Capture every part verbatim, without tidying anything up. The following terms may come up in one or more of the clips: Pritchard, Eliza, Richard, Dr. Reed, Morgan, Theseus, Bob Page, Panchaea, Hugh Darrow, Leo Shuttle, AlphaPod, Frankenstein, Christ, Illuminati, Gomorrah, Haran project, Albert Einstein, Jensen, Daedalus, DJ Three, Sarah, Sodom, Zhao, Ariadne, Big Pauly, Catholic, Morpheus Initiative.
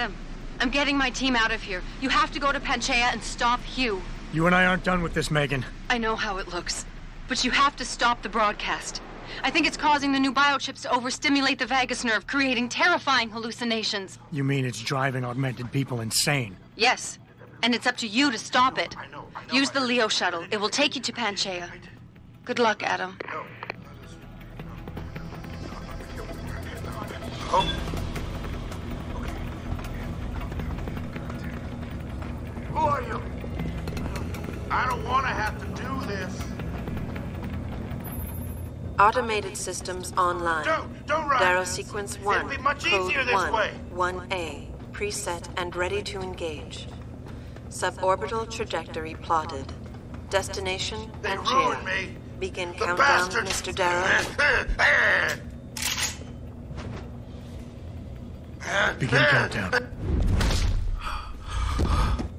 him. I'm getting my team out of here. You have to go to Panchaea and stop Hugh. You and I aren't done with this, Megan. I know how it looks, but you have to stop the broadcast. I think it's causing the new biochips to overstimulate the vagus nerve, creating terrifying hallucinations. You mean it's driving augmented people insane? Yes, and it's up to you to stop it. Use the Leo shuttle. It will take you to Panchaea. Good luck, Adam. Oh. Who are you? I don't want to have to do this. Automated systems online. Don't, don't run. Darrow sequence one. It'll be much easier this way. one A, preset and ready to engage. Suborbital trajectory plotted. Destination and chair. Begin countdown, bastard. Mister Darrow. Begin countdown.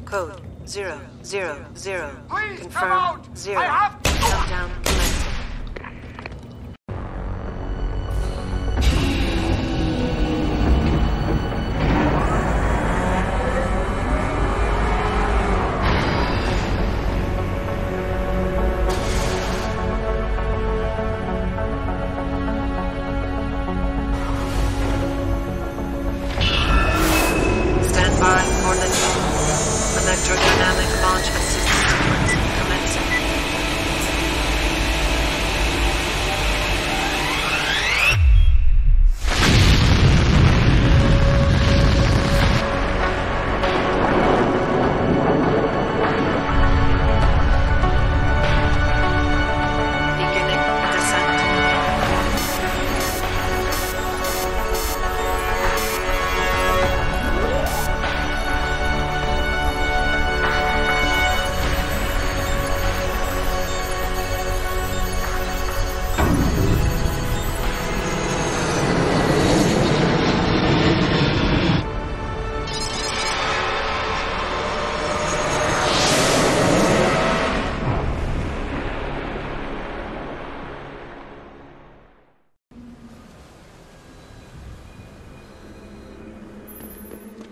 Code zero zero zero. Please confirm come out. Zero. I have to countdown.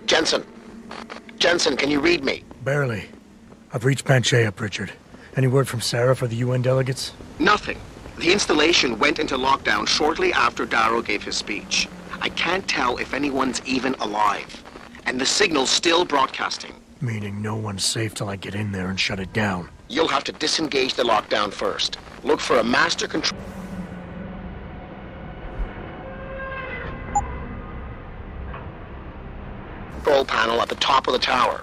Jensen. Jensen, can you read me? Barely. I've reached Panchaea, Pritchard. Any word from Sarah for the U N delegates? Nothing. The installation went into lockdown shortly after Darrow gave his speech. I can't tell if anyone's even alive. And the signal's still broadcasting. Meaning no one's safe till I get in there and shut it down. You'll have to disengage the lockdown first. Look for a master control... panel at the top of the tower.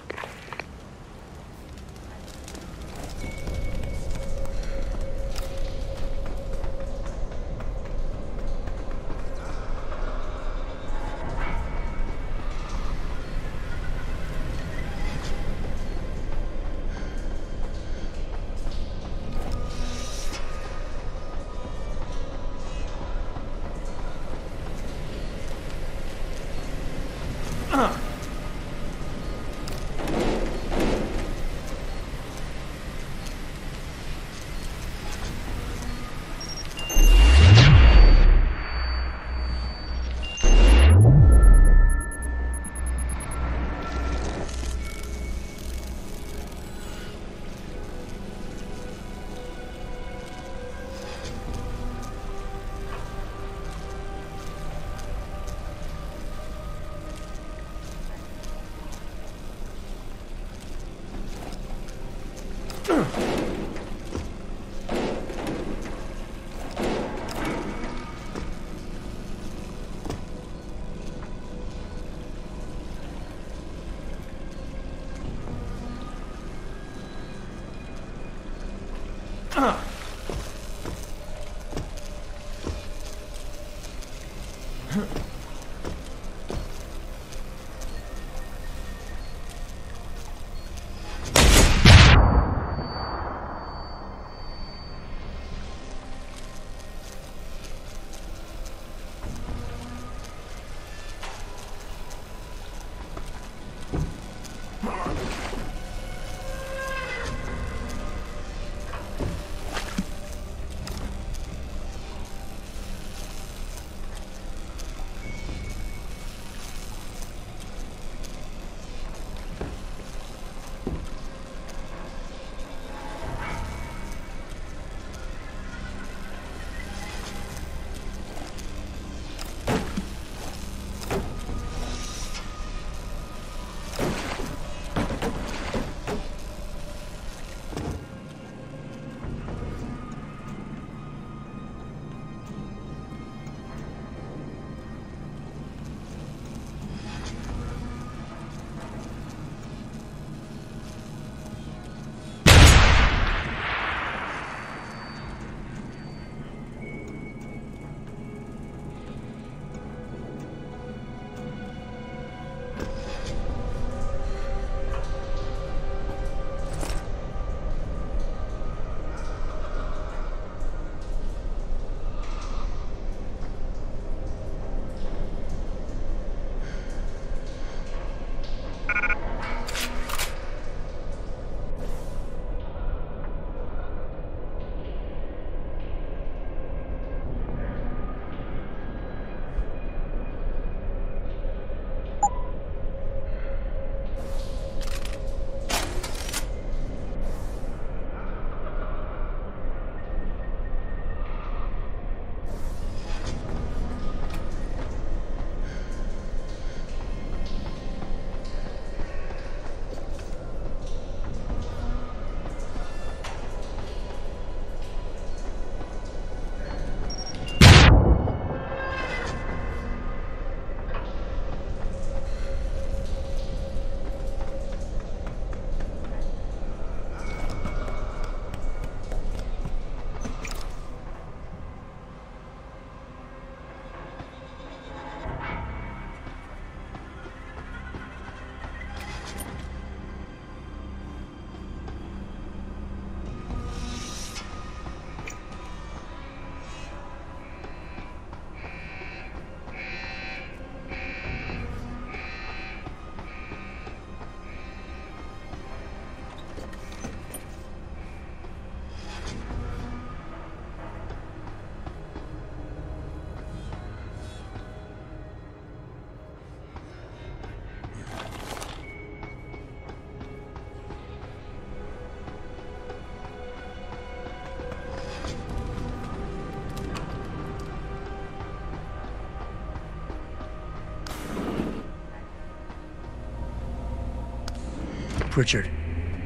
Pritchard,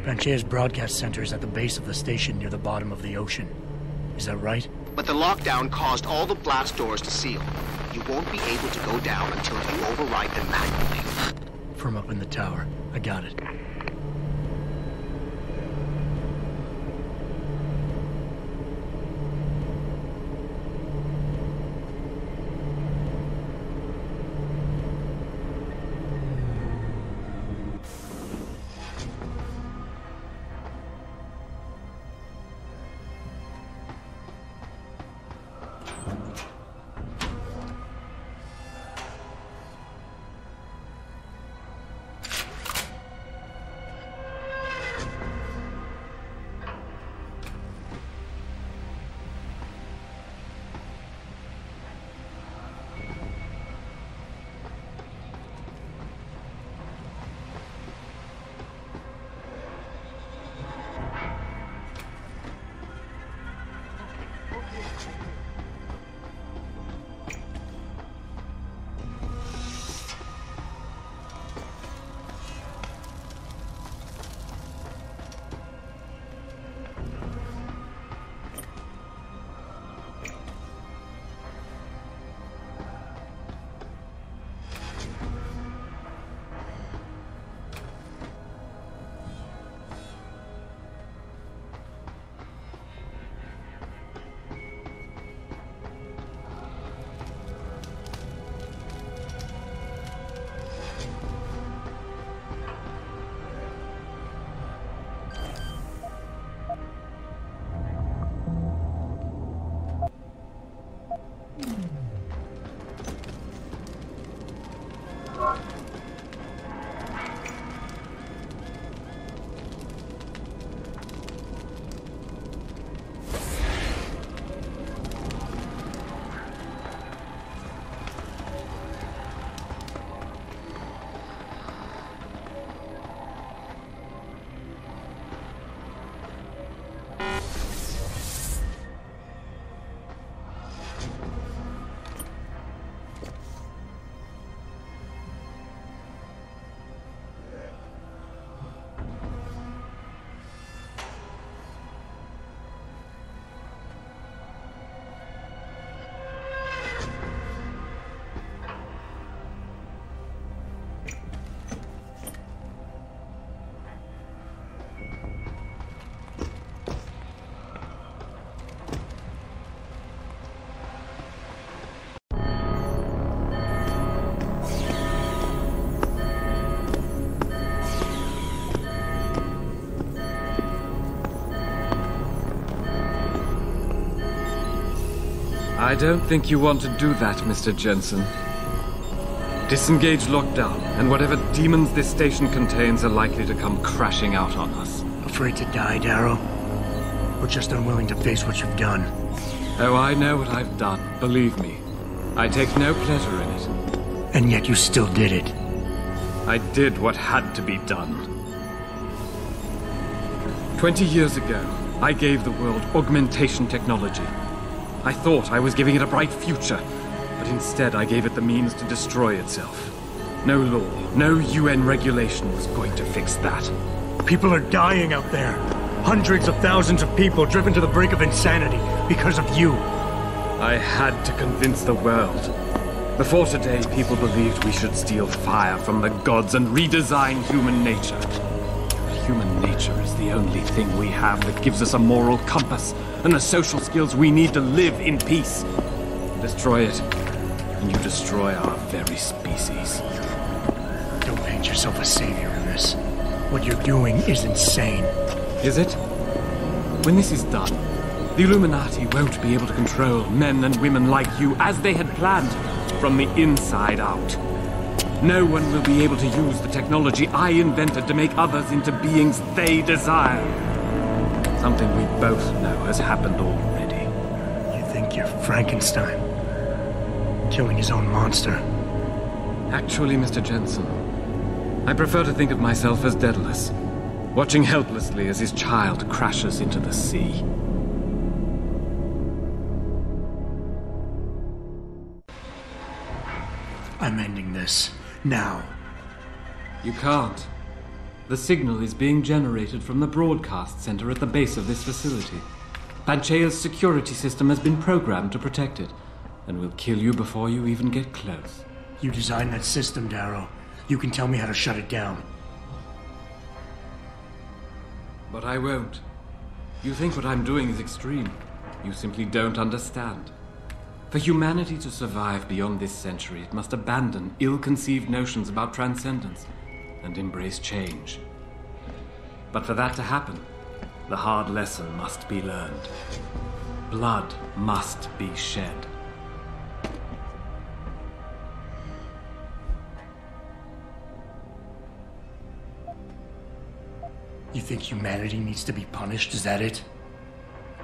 Panchea's broadcast center is at the base of the station near the bottom of the ocean. Is that right? But the lockdown caused all the blast doors to seal. You won't be able to go down until you override them manually. From up in the tower. I got it. I don't think you want to do that, Mister Jensen. Disengage lockdown, and whatever demons this station contains are likely to come crashing out on us. Afraid to die, Darrow? Or just unwilling to face what you've done? Oh, I know what I've done, believe me. I take no pleasure in it. And yet you still did it. I did what had to be done. Twenty years ago, I gave the world augmentation technology. I thought I was giving it a bright future, but instead I gave it the means to destroy itself. No law, no U N regulation was going to fix that. People are dying out there. Hundreds of thousands of people driven to the brink of insanity because of you. I had to convince the world. Before today, people believed we should steal fire from the gods and redesign human nature. But human nature is the only thing we have that gives us a moral compass and the social skills we need to live in peace. Destroy it, and you destroy our very species. Don't paint yourself a savior in this. What you're doing is insane. Is it? When this is done, the Illuminati won't be able to control men and women like you as they had planned, from the inside out. No one will be able to use the technology I invented to make others into beings they desire. Something we both know has happened already. You think you're Frankenstein? Killing his own monster? Actually, Mister Jensen, I prefer to think of myself as Daedalus, watching helplessly as his child crashes into the sea. I'm ending this. Now. You can't. The signal is being generated from the broadcast center at the base of this facility. Panchea's security system has been programmed to protect it, and will kill you before you even get close. You designed that system, Darrow. You can tell me how to shut it down. But I won't. You think what I'm doing is extreme. You simply don't understand. For humanity to survive beyond this century, it must abandon ill-conceived notions about transcendence and embrace change. But for that to happen, the hard lesson must be learned. Blood must be shed. You think humanity needs to be punished, is that it?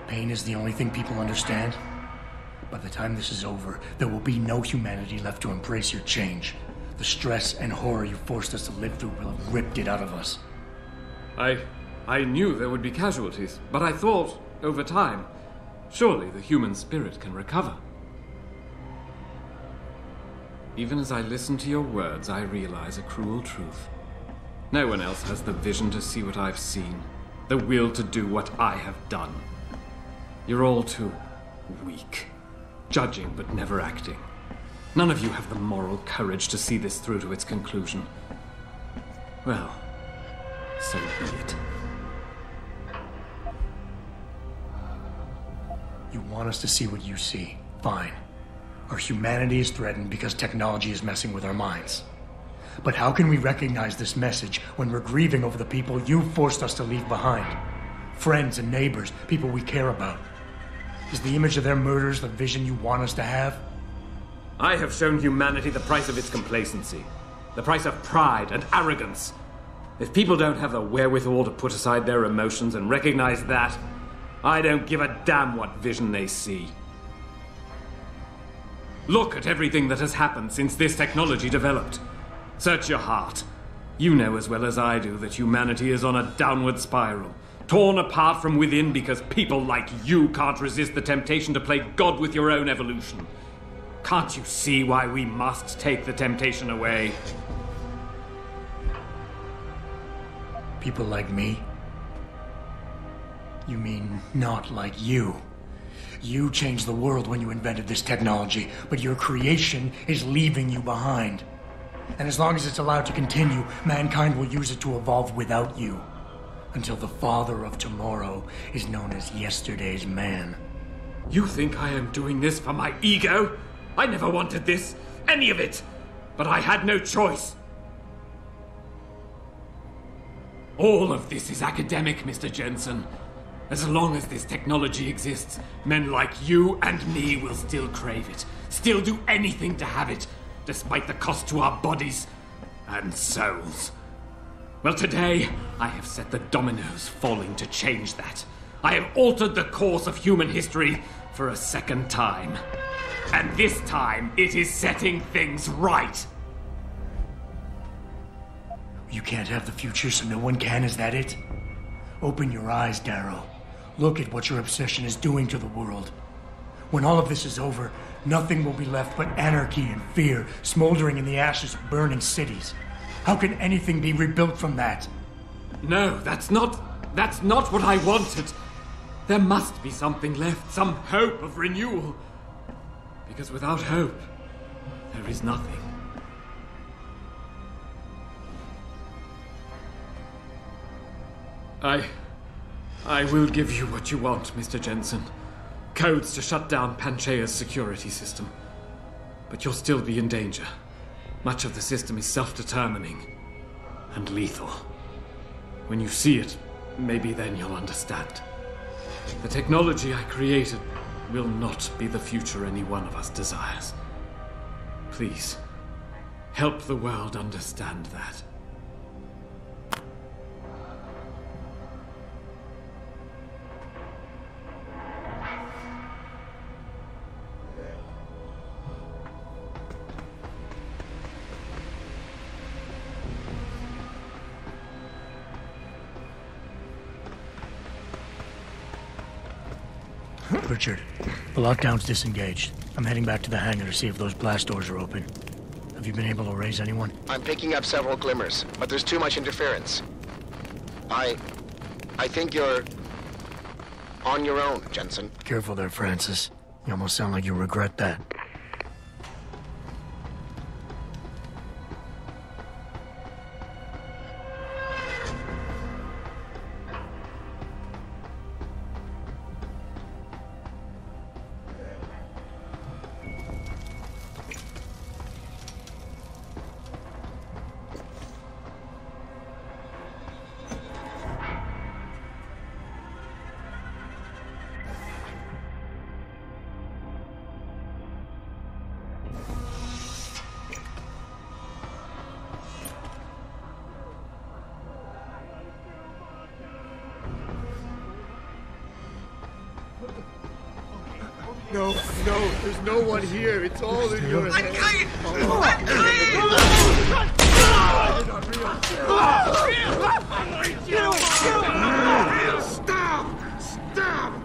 Pain is the only thing people understand? By the time this is over, there will be no humanity left to embrace your change. The stress and horror you forced us to live through will have ripped it out of us. I... I knew there would be casualties, but I thought, over time, surely the human spirit can recover. Even as I listen to your words, I realize a cruel truth. No one else has the vision to see what I've seen, the will to do what I have done. You're all too weak, judging but never acting. None of you have the moral courage to see this through to its conclusion. Well, so be it. You want us to see what you see. Fine. Our humanity is threatened because technology is messing with our minds. But how can we recognize this message when we're grieving over the people you forced us to leave behind? Friends and neighbors, people we care about. Is the image of their murders the vision you want us to have? I have shown humanity the price of its complacency, the price of pride and arrogance. If people don't have the wherewithal to put aside their emotions and recognize that, I don't give a damn what vision they see. Look at everything that has happened since this technology developed. Search your heart. You know as well as I do that humanity is on a downward spiral, torn apart from within because people like you can't resist the temptation to play God with your own evolution. Can't you see why we must take the temptation away? People like me? You mean not like you. You changed the world when you invented this technology, but your creation is leaving you behind. And as long as it's allowed to continue, mankind will use it to evolve without you. Until the father of tomorrow is known as yesterday's man. You think I am doing this for my ego? I never wanted this, any of it. But I had no choice. All of this is academic, Mister Jensen. As long as this technology exists, men like you and me will still crave it, still do anything to have it. Despite the cost to our bodies and souls. Well, today, I have set the dominoes falling to change that. I have altered the course of human history for a second time. And this time, it is setting things right. You can't have the future, so no one can, is that it? Open your eyes, Darrow. Look at what your obsession is doing to the world. When all of this is over, nothing will be left but anarchy and fear, smoldering in the ashes of burning cities. How can anything be rebuilt from that? No, that's not... that's not what I wanted. There must be something left, some hope of renewal. Because without hope, there is nothing. I... I will give you what you want, Mister Jensen. Codes to shut down Panchea's security system. But you'll still be in danger. Much of the system is self-determining and lethal. When you see it, maybe then you'll understand. The technology I created will not be the future any one of us desires. Please, help the world understand that. Richard, the lockdown's disengaged. I'm heading back to the hangar to see if those blast doors are open. Have you been able to raise anyone? I'm picking up several glimmers, but there's too much interference. I... I think you're... on your own, Jensen. Careful there, Francis. You almost sound like you regret that. No, no, there's no one here. It's all in your head. Stop! Stop!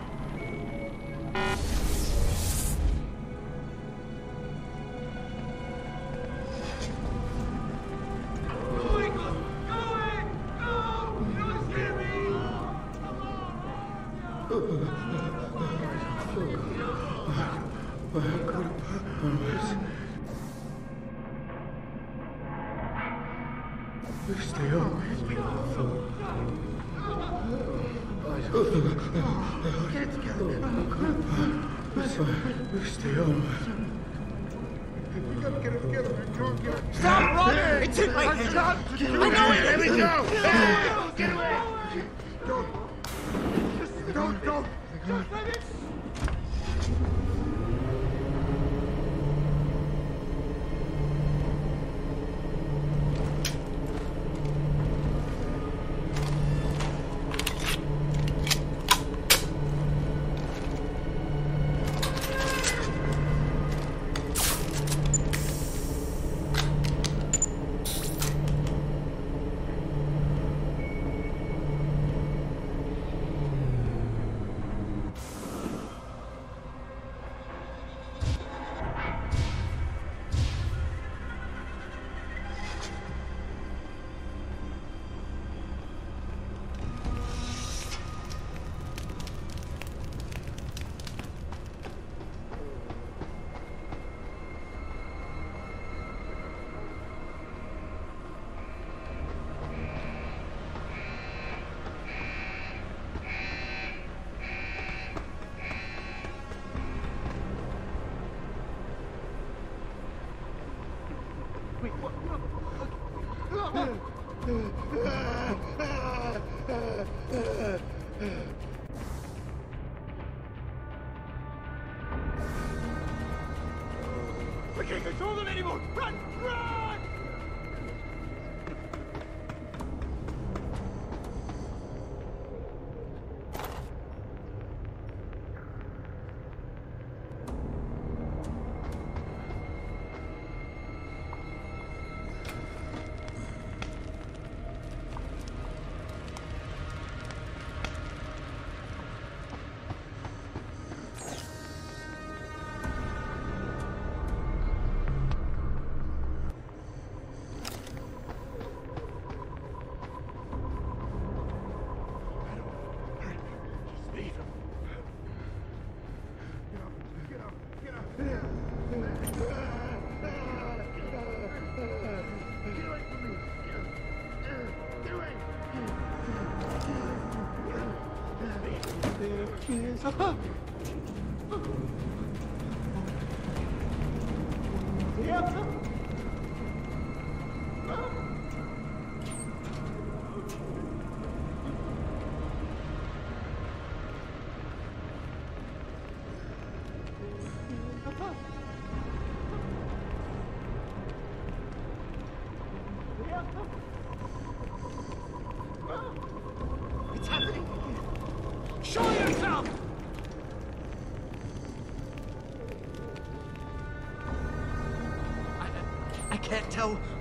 Haha!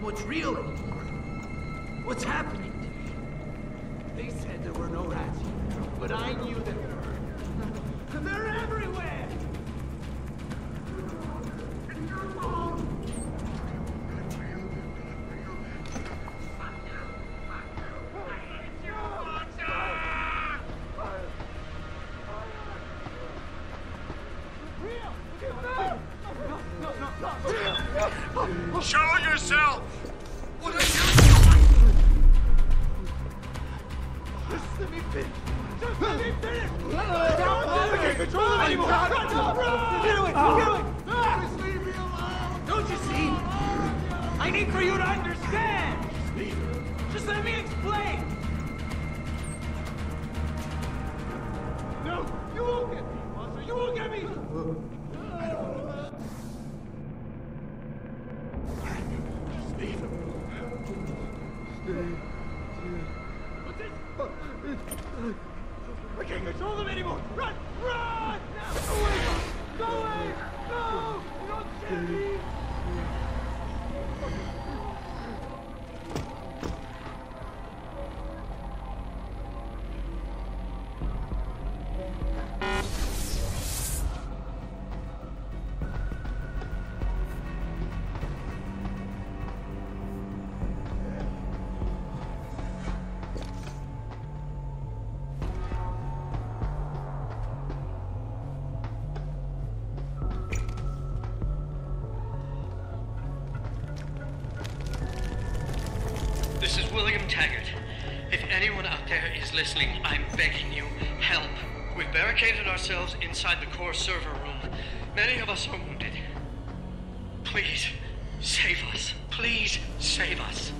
What's real anymore? What's happening to me? They said there were no rats here, but I knew there were. They're everywhere! need for you to understand! Leader. Just let me explain! No! You won't get me, Buster! You won't get me! Look, I don't want to lose. Steve. Steve. What's this? I can't control them anymore! Run! Run! Go away! Go away! No! You don't get me! Listening, I'm begging you, help. We've barricaded ourselves inside the core server room. Many of us are wounded. Please, save us. Please, save us.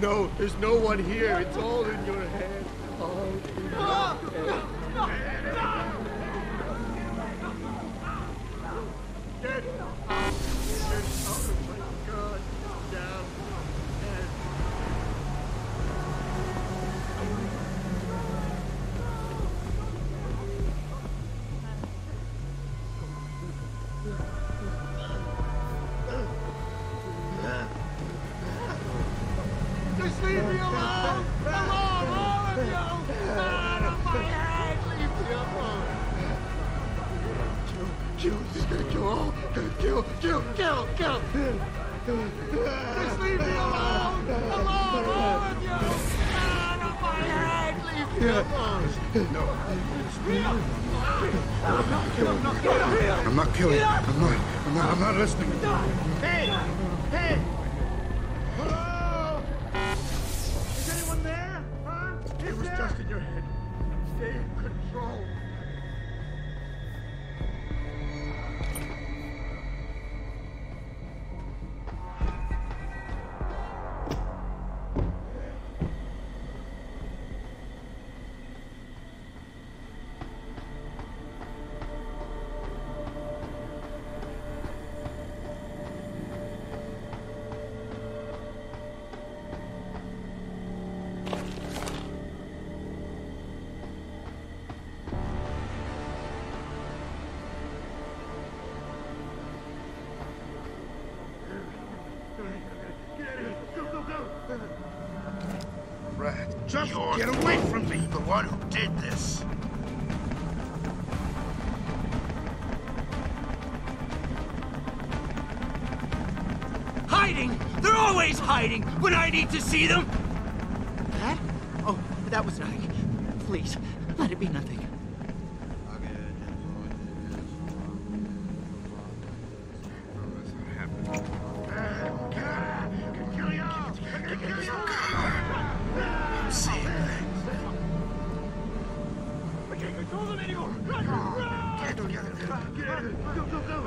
No, there's no one here. It's all in your head. All in your head. No, no, no. Get out. Get out of my God. Down. Just get away from me! The one who did this! Hiding! They're always hiding when I need to see them! That? Oh, that was nothing. Please, let it be nothing. Go, go, go! All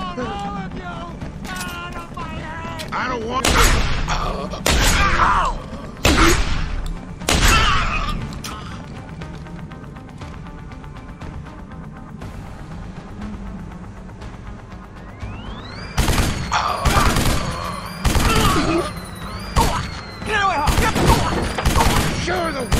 of you! Out of my head! want to... Get away, Hawk! You're the one!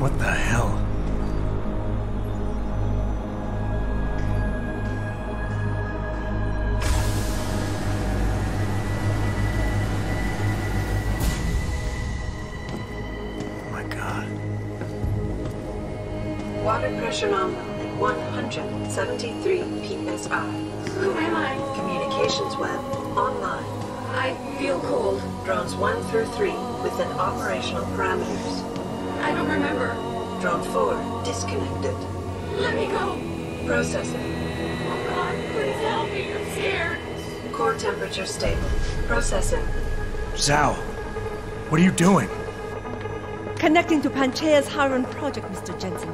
What the hell? Oh my God. Water pressure nominal at one hundred seventy-three P S I. Who am I? Communications web online. I feel cold. Drones one through three within operational parameters. I don't remember. Drone four, disconnected. Let me go. Processing. Oh God, please help me, I'm scared. Core temperature stable. Processing. Zhao, what are you doing? Connecting to Panchaea's Haran project, Mister Jensen.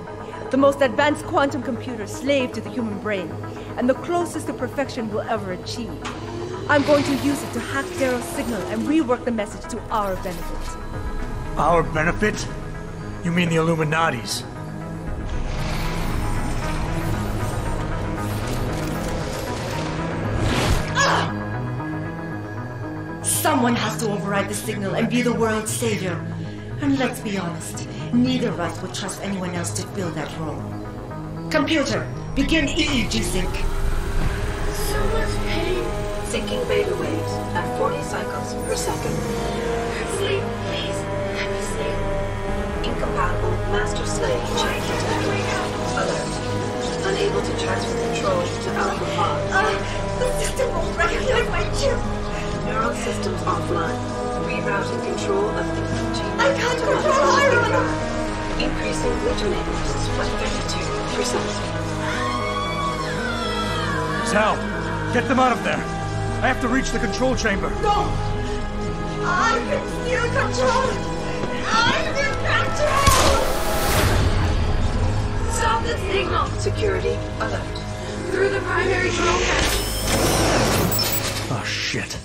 The most advanced quantum computer slave to the human brain, and the closest to perfection we'll ever achieve. I'm going to use it to hack Darrow's signal and rework the message to our benefit. Our benefit? You mean the Illuminati's? Someone has to override the signal and be the world's savior. And let's be honest, neither of us would trust anyone else to fill that role. Computer, begin E E G sync. So much pain. Syncing beta waves at forty cycles per second. Sleep, please. Let me sleep. Incompatible master-slave change detected. Alert. Unable to transfer control to AlphaPod. Uh, the system won't recognize my chip. Neural systems offline. Rerouting control of the gene. I can't control Iron. Increasing regenerators by thirty-two percent. Zhao, Get them out of there. I have to reach the control chamber. No! I can feel control! I can control! Stop the signal! Security alert. Through the primary control panel. Oh, shit.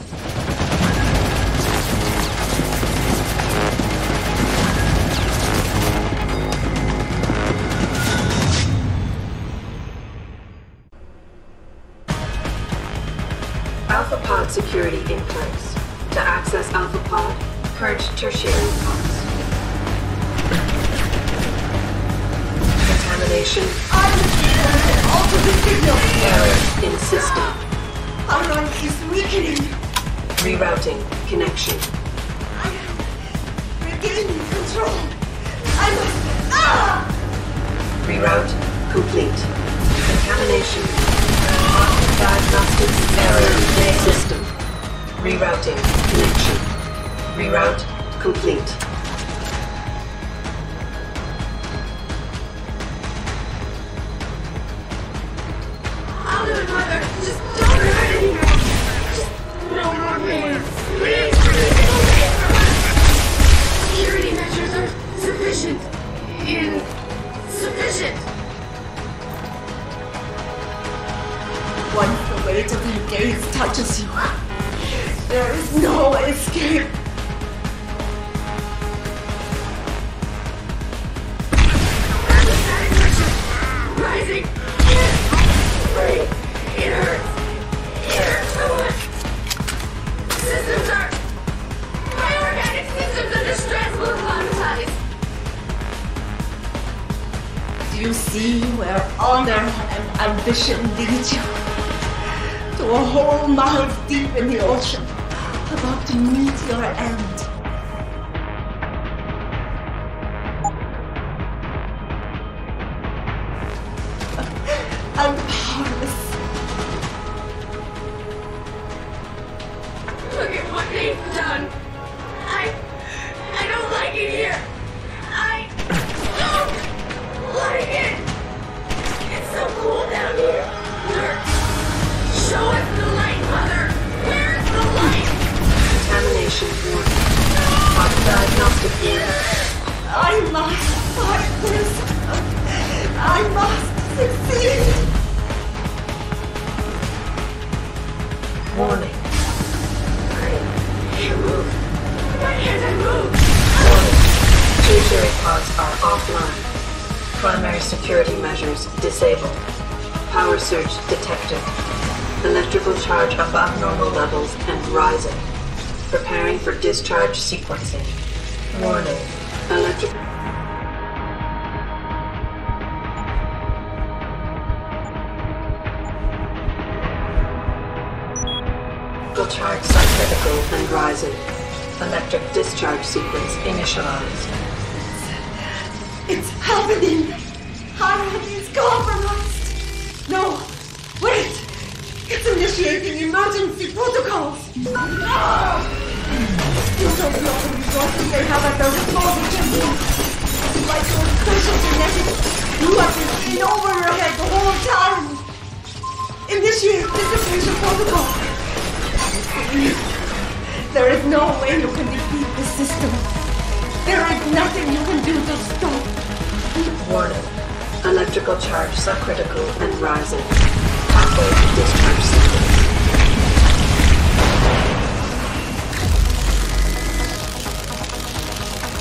AlphaPod security in place. To access AlphaPod, purge tertiary pods. Contamination. I'm and alter the signal. Error in system. Our rank is weakening. Rerouting connection. I am regaining control. I must. Ah! Reroute complete. Contamination. Diagnostics error in system. Rerouting connection. Reroute complete. I'll do it, mother. Just don't hurt me. Just no more pain. Please. Security measures are sufficient. Insufficient. Once the weight of the gaze touches you, there is no escape. Rising. It hurts. It hurts so much. Systems are... My organic systems under stress will monetize. Do you see where honor and ambition lead you? A whole mile deep in the ocean, about to meet your end. I'm powerless. Look at what they've done. I... I don't like it here. I... don't like it. It's so cool down here. Nerd. Show us the light, Mother! Where's the light? Contamination warning. Hot diagnostic unit. I must fight this. I must succeed. Warning. I can't move. Why can't I move? Warning. Tertiary pods are offline. Primary security measures disabled. Power surge detected. Electrical charge above normal levels and rising. Preparing for discharge sequencing. Warning. Electrical... Electrical charge cyclical and rising. Electric discharge sequence initialized. It's happening! Haran is compromised! No! Wait! It's initiating emergency protocols! No! You don't know the resources they have at their disposal, Jensen! Like your social genetics, you have been in over your head the whole time! Initiate dissipation protocol! There is no way you can defeat the system. There is nothing you can do to stop. Warning. Electrical charge subcritical and rising. Discharge sequence.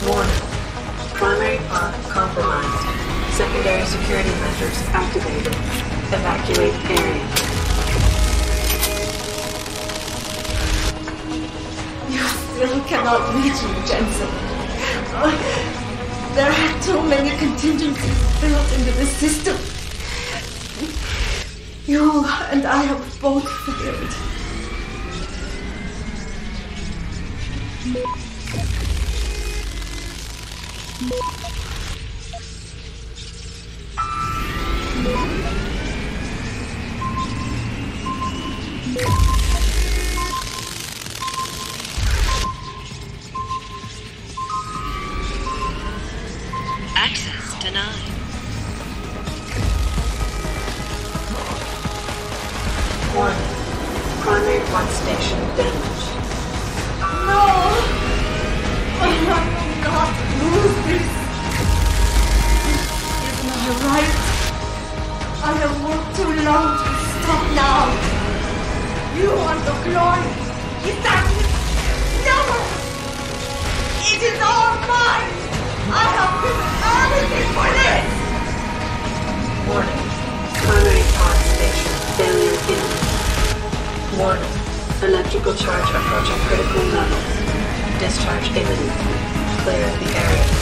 Warning. Primary pod compromised. Secondary security measures activated. Evacuate area. You still cannot reach me, Jensen. There are too many contingencies built into the system. You and I have both failed. Access denied. Warning. Warning. Electrical charge approaching critical levels. Discharge imminent. Clear the area.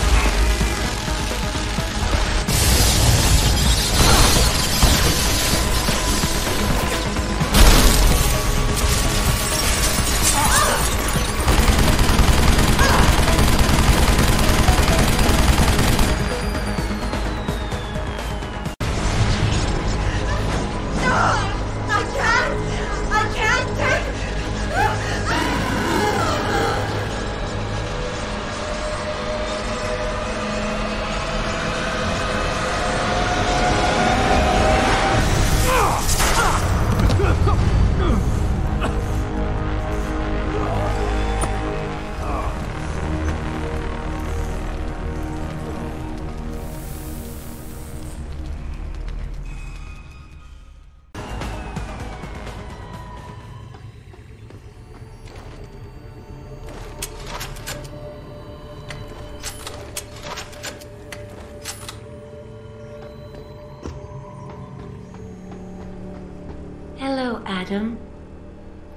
Adam,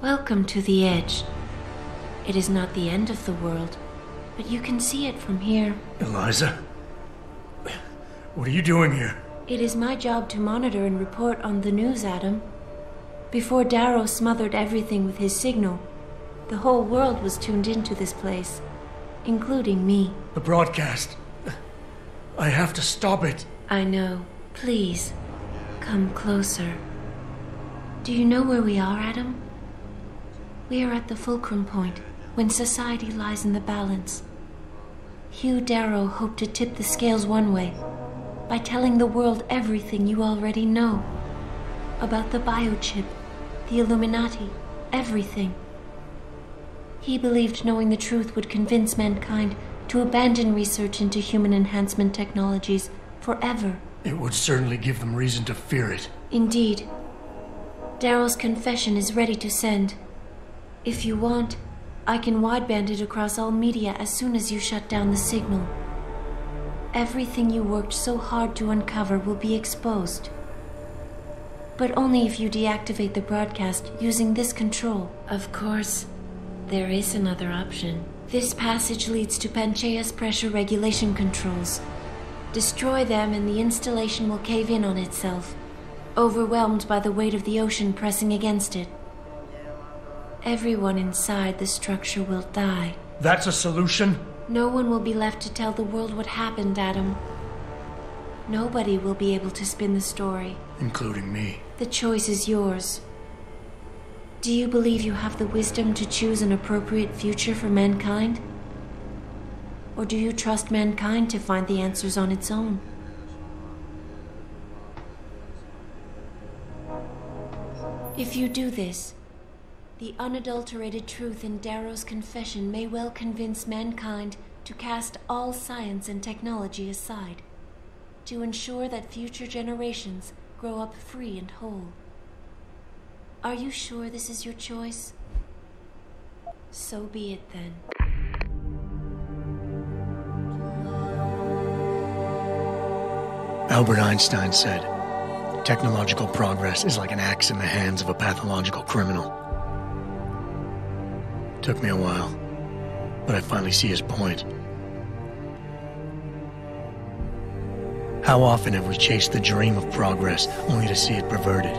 welcome to the edge. It is not the end of the world, but you can see it from here. Eliza? What are you doing here? It is my job to monitor and report on the news, Adam. Before Darrow smothered everything with his signal, the whole world was tuned into this place, including me. The broadcast. I have to stop it. I know. Please, come closer. Do you know where we are, Adam? We are at the fulcrum point, when society lies in the balance. Hugh Darrow hoped to tip the scales one way, by telling the world everything you already know. About the biochip, the Illuminati, everything. He believed knowing the truth would convince mankind to abandon research into human enhancement technologies forever. It would certainly give them reason to fear it. Indeed. Darrow's confession is ready to send. If you want, I can wideband it across all media as soon as you shut down the signal. Everything you worked so hard to uncover will be exposed. But only if you deactivate the broadcast using this control. Of course, there is another option. This passage leads to Panchaea's pressure regulation controls. Destroy them and the installation will cave in on itself, overwhelmed by the weight of the ocean pressing against it. Everyone inside the structure will die. That's a solution? No one will be left to tell the world what happened, Adam. Nobody will be able to spin the story. Including me. The choice is yours. Do you believe you have the wisdom to choose an appropriate future for mankind? Or do you trust mankind to find the answers on its own? If you do this, the unadulterated truth in Darrow's confession may well convince mankind to cast all science and technology aside, to ensure that future generations grow up free and whole. Are you sure this is your choice? So be it then. Albert Einstein said, "Technological progress is like an axe in the hands of a pathological criminal." Took me a while, but I finally see his point. How often have we chased the dream of progress only to see it perverted?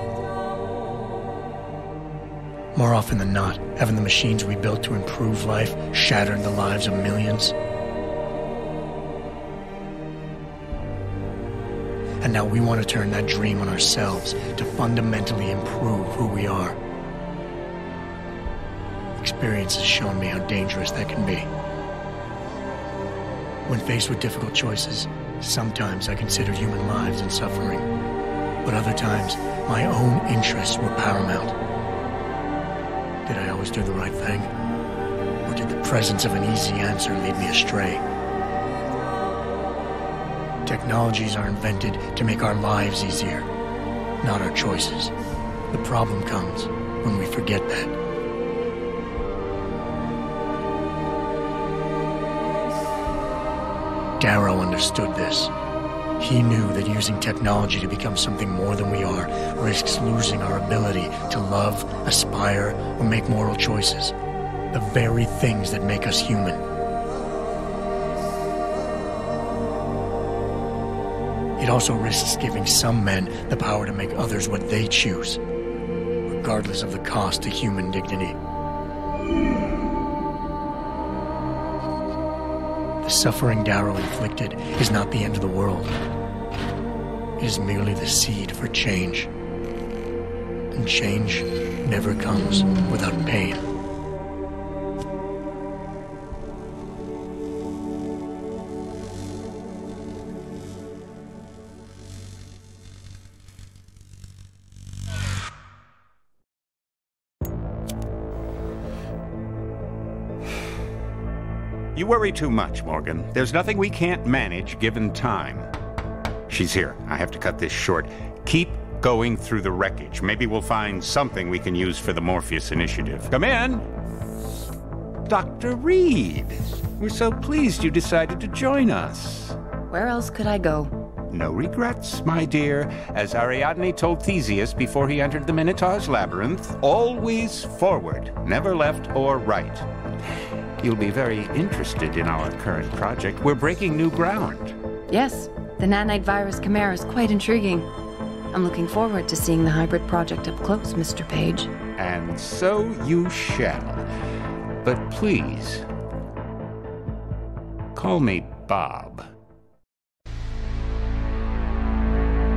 More often than not, haven't the machines we built to improve life shattered the lives of millions? And now we want to turn that dream on ourselves to fundamentally improve who we are. Experience has shown me how dangerous that can be. When faced with difficult choices, sometimes I considered human lives and suffering, but other times my own interests were paramount. Did I always do the right thing? Or did the presence of an easy answer lead me astray? Technologies are invented to make our lives easier, not our choices. The problem comes when we forget that. Darrow understood this. He knew that using technology to become something more than we are risks losing our ability to love, aspire, or make moral choices. The very things that make us human. It also risks giving some men the power to make others what they choose, regardless of the cost to human dignity. The suffering Darrow inflicted is not the end of the world. It is merely the seed for change. And change never comes without pain. You worry too much, Morgan. There's nothing we can't manage given time. She's here. I have to cut this short. Keep going through the wreckage. Maybe we'll find something we can use for the Morpheus Initiative. Come in! Doctor Reed! We're so pleased you decided to join us. Where else could I go? No regrets, my dear. As Ariadne told Theseus before he entered the Minotaur's labyrinth, always forward, never left or right. You'll be very interested in our current project. We're breaking new ground. Yes, the nanite virus chimera is quite intriguing. I'm looking forward to seeing the hybrid project up close, Mister Page. And so you shall. But please, call me Bob.